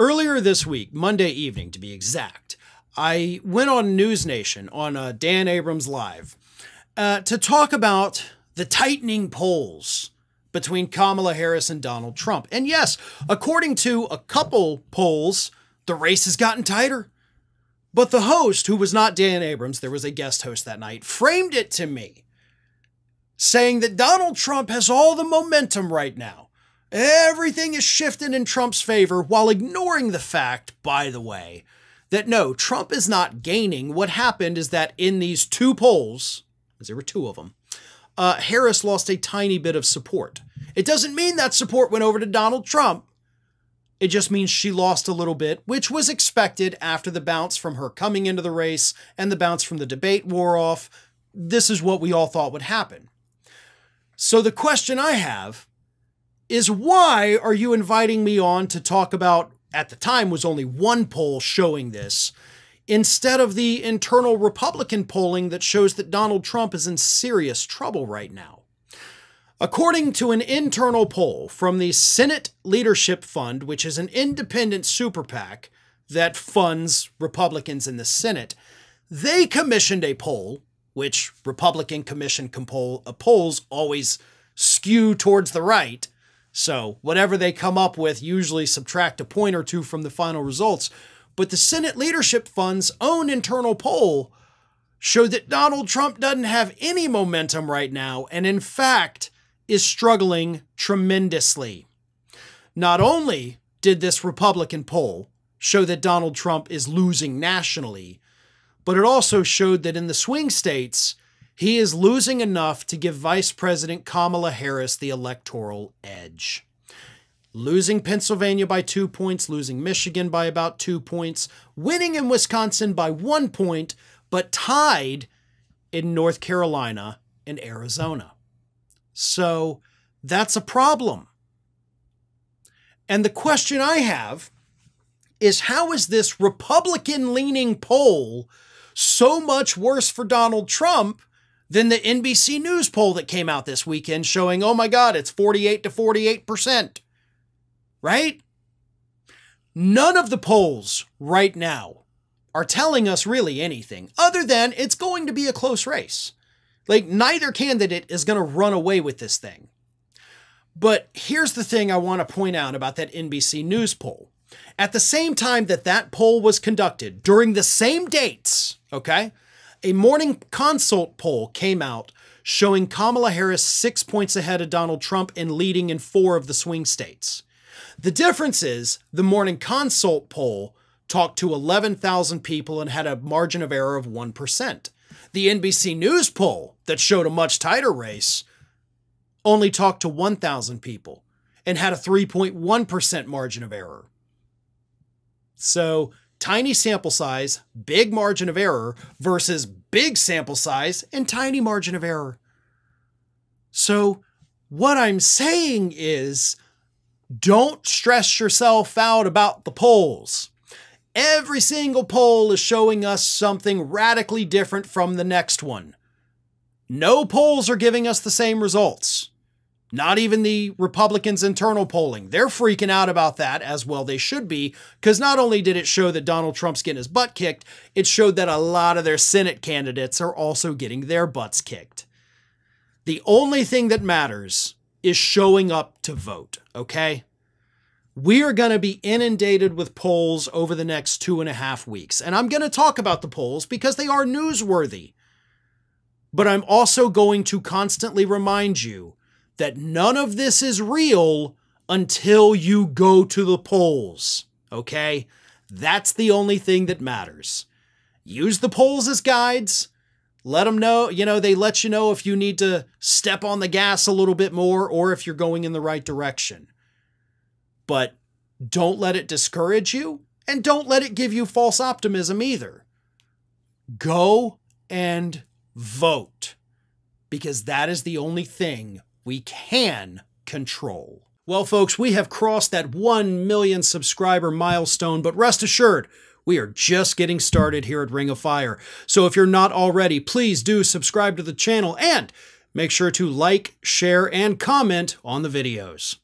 Earlier this week, Monday evening to be exact, I went on News Nation on Dan Abrams Live to talk about the tightening polls between Kamala Harris and Donald Trump. And yes, according to a couple polls, the race has gotten tighter. But the host, who was not Dan Abrams, there was a guest host that night, framed it to me, saying that Donald Trump has all the momentum right now. Everything is shifting in Trump's favor, while ignoring the fact, by the way, that no, Trump is not gaining. What happened is that in these two polls, as there were two of them, Harris lost a tiny bit of support. It doesn't mean that support went over to Donald Trump. It just means she lost a little bit, which was expected after the bounce from her coming into the race and the bounce from the debate wore off. This is what we all thought would happen. So the question I have is, why are you inviting me on to talk about, at the time was only one poll showing this, instead of the internal Republican polling that shows that Donald Trump is in serious trouble right now? According to an internal poll from the Senate Leadership Fund, which is an independent super PAC that funds Republicans in the Senate, they commissioned a poll, which Republican Commission polls always skew towards the right. So whatever they come up with, usually subtract a point or two from the final results. But the Senate Leadership Fund's own internal poll showed that Donald Trump doesn't have any momentum right now, and in fact is struggling tremendously. Not only did this Republican poll show that Donald Trump is losing nationally, but it also showed that in the swing states, he is losing enough to give Vice President Kamala Harris the electoral edge. Losing Pennsylvania by 2 points, losing Michigan by about 2 points, winning in Wisconsin by 1 point, but tied in North Carolina and Arizona. So that's a problem. And the question I have is, how is this Republican-leaning poll so much worse for Donald Trump than the NBC News poll that came out this weekend showing, oh my God, it's 48% to 48%, right? None of the polls right now are telling us really anything other than it's going to be a close race. Like, neither candidate is going to run away with this thing. But here's the thing I want to point out about that NBC News poll. At the same time that that poll was conducted, during the same dates, okay, a Morning Consult poll came out showing Kamala Harris 6 points ahead of Donald Trump and leading in 4 of the swing states. The difference is the Morning Consult poll talked to 11,000 people and had a margin of error of 1%. The NBC News poll that showed a much tighter race only talked to 1,000 people and had a 3.1% margin of error. So tiny sample size, big margin of error versus big sample size and tiny margin of error. So what I'm saying is, don't stress yourself out about the polls. Every single poll is showing us something radically different from the next one. No polls are giving us the same results. Not even the Republicans' internal polling. They're freaking out about that, as well they should be, because not only did it show that Donald Trump's getting his butt kicked, it showed that a lot of their Senate candidates are also getting their butts kicked. The only thing that matters is showing up to vote, okay? We are going to be inundated with polls over the next 2.5 weeks. And I'm going to talk about the polls because they are newsworthy. But I'm also going to constantly remind you that none of this is real until you go to the polls. Okay? That's the only thing that matters. Use the polls as guides. Let them know, you know, they let you know if you need to step on the gas a little bit more or if you're going in the right direction. But don't let it discourage you, and don't let it give you false optimism either. Go and vote, because that is the only thing we can control. Well, folks, we have crossed that 1 million subscriber milestone, but rest assured, we are just getting started here at Ring of Fire. So if you're not already, please do subscribe to the channel and make sure to like, share, and comment on the videos.